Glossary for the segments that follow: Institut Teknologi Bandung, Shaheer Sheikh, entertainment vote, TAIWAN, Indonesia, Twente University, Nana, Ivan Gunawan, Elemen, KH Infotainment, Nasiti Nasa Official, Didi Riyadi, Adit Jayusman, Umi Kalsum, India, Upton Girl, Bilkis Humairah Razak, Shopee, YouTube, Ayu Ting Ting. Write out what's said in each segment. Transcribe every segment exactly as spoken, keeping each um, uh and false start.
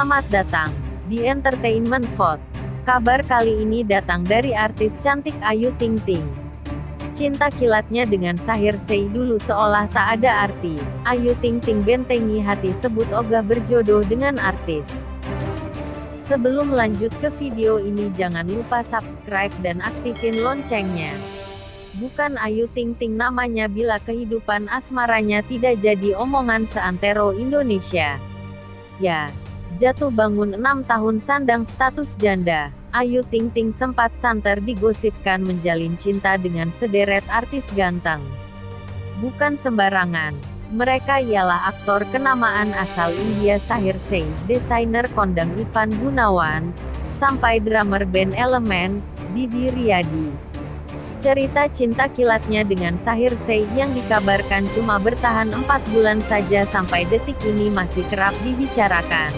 Selamat datang di Entertainment Vote. Kabar kali ini datang dari artis cantik Ayu Ting Ting. Cinta kilatnya dengan Shaheer Sheikh dulu seolah tak ada arti. Ayu Ting Ting bentengi hati sebut ogah berjodoh dengan artis. Sebelum lanjut ke video ini, jangan lupa subscribe dan aktifin loncengnya. Bukan Ayu Ting Ting namanya bila kehidupan asmaranya tidak jadi omongan seantero Indonesia. Ya, jatuh bangun enam tahun sandang status janda, Ayu Ting Ting sempat santer digosipkan menjalin cinta dengan sederet artis ganteng. Bukan sembarangan, mereka ialah aktor kenamaan asal India Shaheer Sheikh, desainer kondang Ivan Gunawan, sampai drummer band Elemen, Didi Riyadi. Cerita cinta kilatnya dengan Shaheer Sheikh yang dikabarkan cuma bertahan empat bulan saja sampai detik ini masih kerap dibicarakan.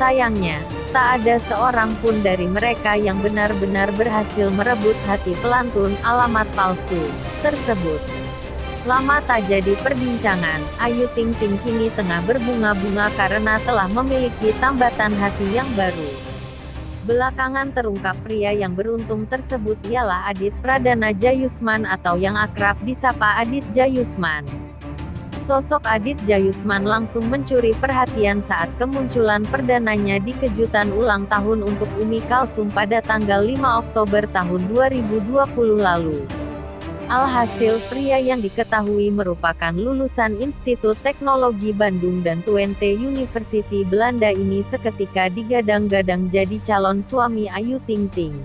Sayangnya, tak ada seorang pun dari mereka yang benar-benar berhasil merebut hati pelantun alamat palsu tersebut. Lama tak jadi perbincangan, Ayu Ting Ting kini tengah berbunga-bunga karena telah memiliki tambatan hati yang baru. Belakangan terungkap pria yang beruntung tersebut ialah Adit Jayusman atau yang akrab disapa Adit Jayusman. Sosok Adit Jayusman langsung mencuri perhatian saat kemunculan perdananya di kejutan ulang tahun untuk Umi Kalsum pada tanggal lima Oktober tahun dua ribu dua puluh lalu. Alhasil, pria yang diketahui merupakan lulusan Institut Teknologi Bandung dan Twente University Belanda ini seketika digadang-gadang jadi calon suami Ayu Ting Ting.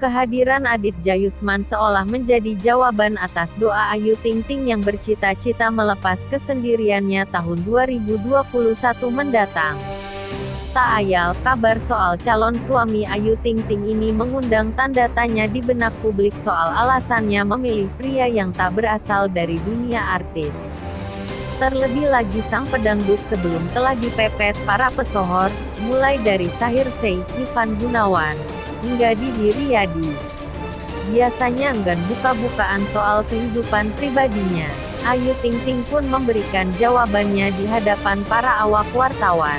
Kehadiran Adit Jayusman seolah menjadi jawaban atas doa Ayu Ting Ting yang bercita-cita melepas kesendiriannya tahun dua ribu dua puluh satu mendatang. Tak ayal, kabar soal calon suami Ayu Ting Ting ini mengundang tanda tanya di benak publik soal alasannya memilih pria yang tak berasal dari dunia artis. Terlebih lagi sang pedangdut sebelum telah dipepet para pesohor, mulai dari Shaheer Sheikh, Ivan Gunawan, hingga Didi Riyadi. Biasanya enggan buka-bukaan soal kehidupan pribadinya, Ayu Ting Ting pun memberikan jawabannya di hadapan para awak wartawan.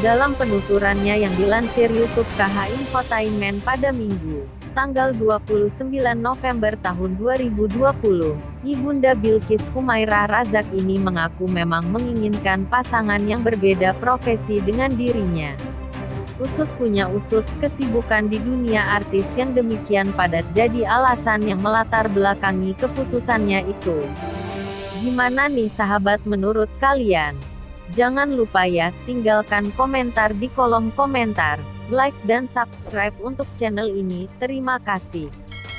Dalam penuturannya yang dilansir YouTube K H Infotainment pada Minggu, tanggal dua puluh sembilan November tahun dua ribu dua puluh, Ibunda Bilkis Humairah Razak ini mengaku memang menginginkan pasangan yang berbeda profesi dengan dirinya. Usut punya usut, kesibukan di dunia artis yang demikian padat jadi alasan yang melatar belakangi keputusannya itu. Gimana nih sahabat, menurut kalian? Jangan lupa ya, tinggalkan komentar di kolom komentar, like dan subscribe untuk channel ini. Terima kasih.